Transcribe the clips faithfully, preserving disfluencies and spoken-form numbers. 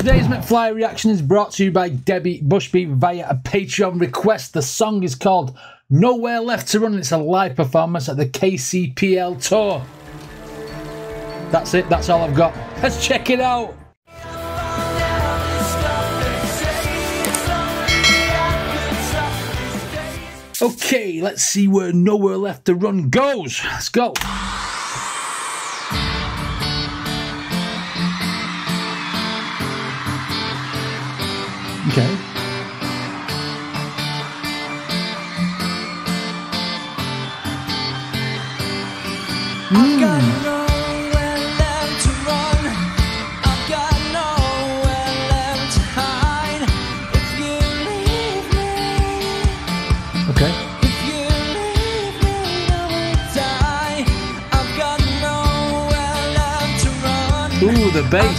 Today's McFly reaction is brought to you by Debbie Bushby via a Patreon request. The song is called Nowhere Left to Run. It's a live performance at the K C P L Tour. That's it, that's all I've got. Let's check it out. Okay, let's see where Nowhere Left to Run goes. Let's go. Okay. I've got nowhere left to run. I've got nowhere left to hide. If you leave me, okay. If you leave me, I will die. I've got nowhere left to run. Ooh, the bass.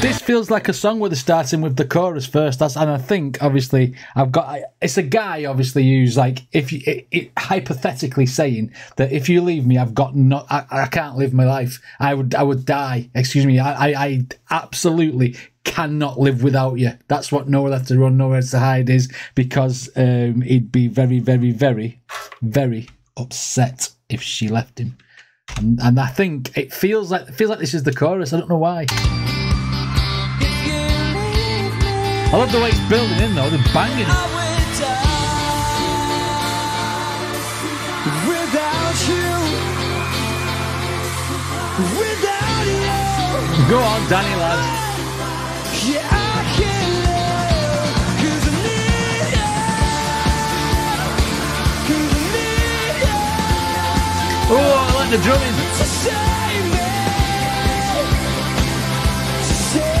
This feels like a song where they're starting with the chorus first. That's, and I think, obviously, I've got... It's a guy, obviously, who's like, if you, it, it, hypothetically saying that if you leave me, I've got not... I, I can't live my life. I would I would die. Excuse me. I, I, I absolutely cannot live without you. That's what Nowhere Left to Run, Nowhere to Hide is, because um, he'd be very, very, very, very upset if she left him. And, and I think it feels like, it feels like this is the chorus. I don't know why. I love the way it's building in though, the banging. I would die without you. Without you. Go on, Danny lad. Yeah, I can live, 'cause I need you. 'Cause I need you. Oh, I like the drumming. To save me. To save me.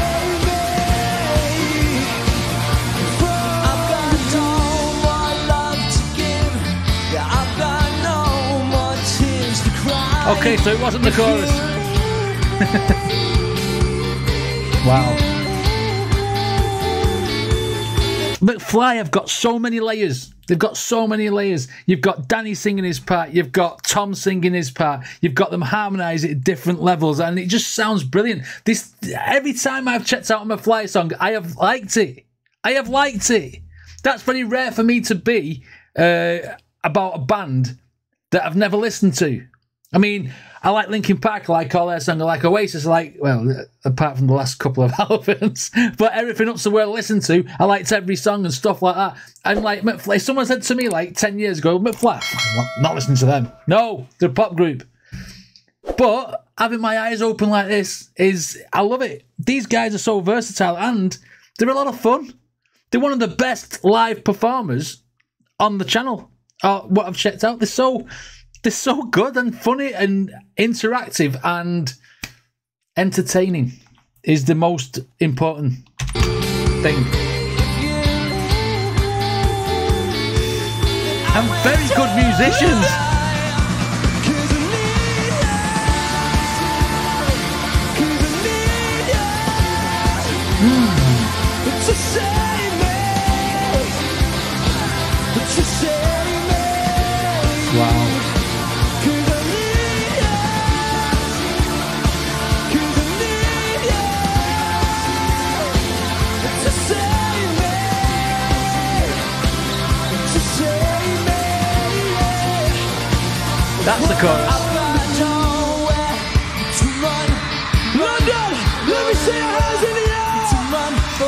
Okay, so it wasn't the chorus. Wow. McFly have got so many layers. They've got so many layers. You've got Danny singing his part. You've got Tom singing his part. You've got them harmonising at different levels, and it just sounds brilliant. This every time I've checked out a McFly song, I have liked it. I have liked it. That's very rare for me to be uh, about a band that I've never listened to. I mean, I like Linkin Park, I like all their songs, I like Oasis, I like, well, apart from the last couple of albums, but everything else the world I listen to, I liked every song and stuff like that. And like McFly, someone said to me like ten years ago, McFly, I'm not listening to them. No, they're a pop group. But having my eyes open like this is, I love it. These guys are so versatile and they're a lot of fun. They're one of the best live performers on the channel, or what I've checked out. They're so... They're so good and funny and interactive and entertaining is the most important thing. And very good musicians. Mm. Wow. That's the chorus. I've got nowhere to run. London, let me see your hands in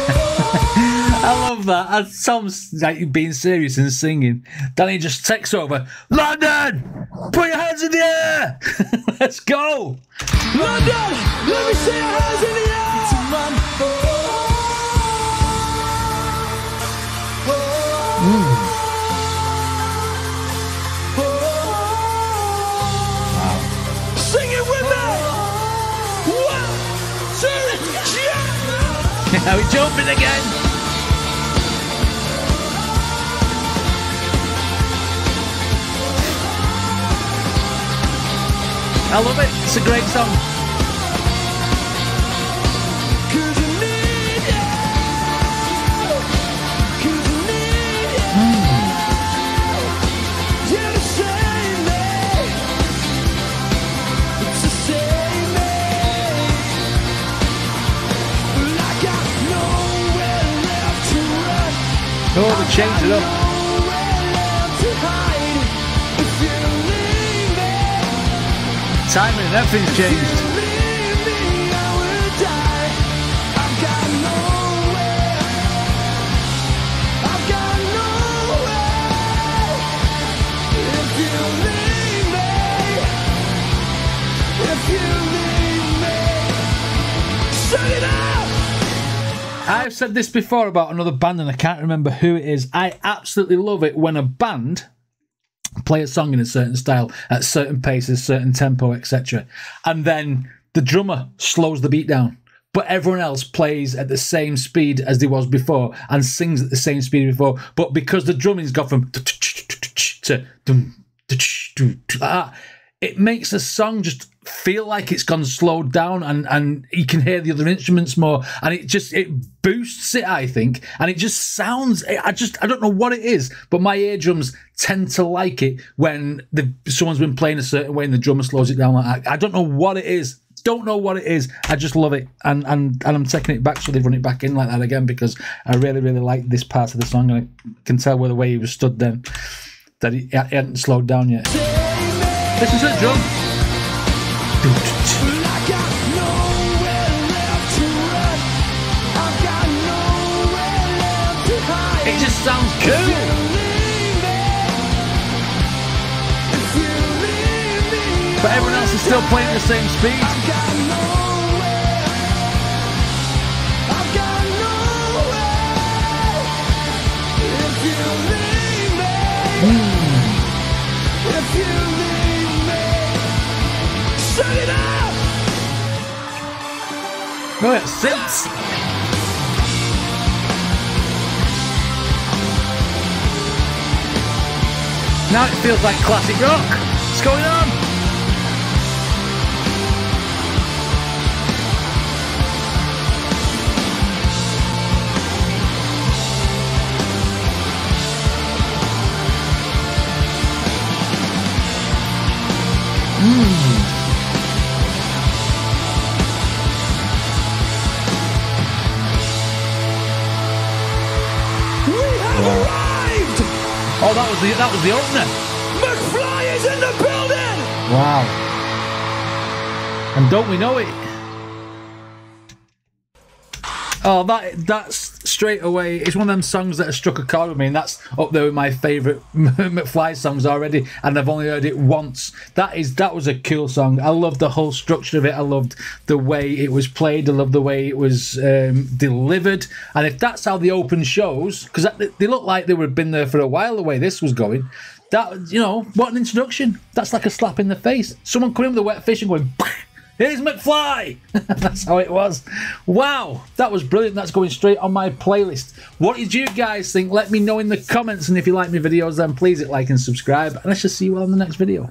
the air. To run for. I love that. And Tom's like being serious and singing. Danny just texts over. London, put your hands in the air. Let's go. London, let me see your hands in the air. To run for. Mm. Now we're jumping again. I love it. It's a great song. Mm. change it up. Timing and everything's changed. I've said this before about another band and I can't remember who it is. I absolutely love it when a band play a song in a certain style, at certain paces, certain tempo, et cetera. And then the drummer slows the beat down, but everyone else plays at the same speed as they was before and sings at the same speed before. But because the drumming's got from to that, it makes a song just feel like it's gone slowed down, and and you can hear the other instruments more, and it just it boosts it, I think, and it just sounds. I just I don't know what it is, but my eardrums tend to like it when the someone's been playing a certain way and the drummer slows it down like that. I don't know what it is. Don't know what it is. I just love it, and and and I'm taking it back, so they've run it back in like that again because I really really like this part of the song, and I can tell by the way he was stood then that he, he hadn't slowed down yet. This is a drum. I've got nowhere left to run. I've got nowhere left to hide. It just sounds cool. If you leave me, if you leave me, but everyone else is still playing at the same speed. I've got nowhere. I've got nowhere. If you leave me, mm. if you leave me. Oh, it sits. Now it feels like classic rock. What's going on? Mmm. Oh, that was the that was the opener. McFly is in the building. Wow. And don't we know it? Oh, that that's straight away. It's one of them songs that has struck a chord with me, and that's up there with my favourite McFly songs already. And I've only heard it once. That is that was a cool song. I loved the whole structure of it. I loved the way it was played. I loved the way it was um, delivered. And if that's how they open shows, because they look like they would have been there for a while the way this was going. That, you know, what an introduction. That's like a slap in the face. Someone coming with a wet fish and going, bang! Here's McFly! That's how it was. Wow, that was brilliant. That's going straight on my playlist. What did you guys think? Let me know in the comments. And if you like my videos, then please hit like and subscribe. And I shall see you all in the next video.